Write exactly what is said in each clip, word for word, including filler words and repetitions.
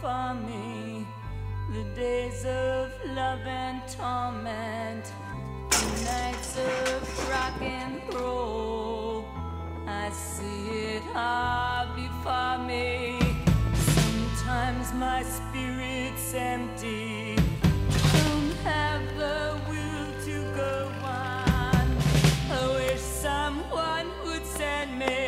for me the days of love and torment, the nights of rock and roll. I see it all before me. Sometimes my spirit's empty, don't have the will to go on. I wish someone would send me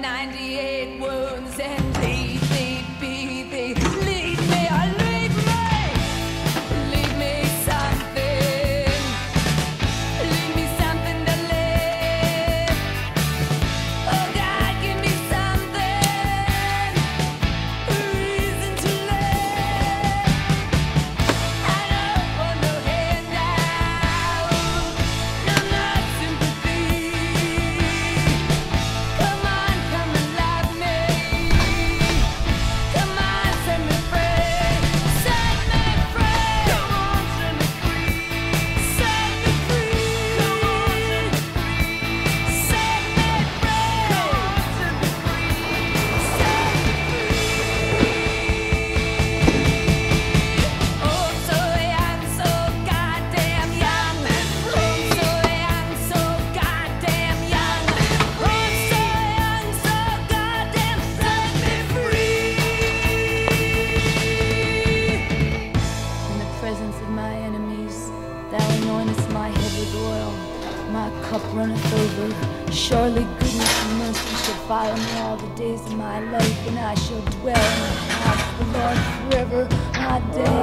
ninety-eight wounds and leave me be thee. Leave me, or leave me. Leave me something. Leave me something to live. Oh God, give me something, a reason to live. I don't want no handout, no, no sympathy. Come on. Runneth over. Surely goodness and mercy shall follow me all the days of my life, and I shall dwell in the house of the Lord forever. My day.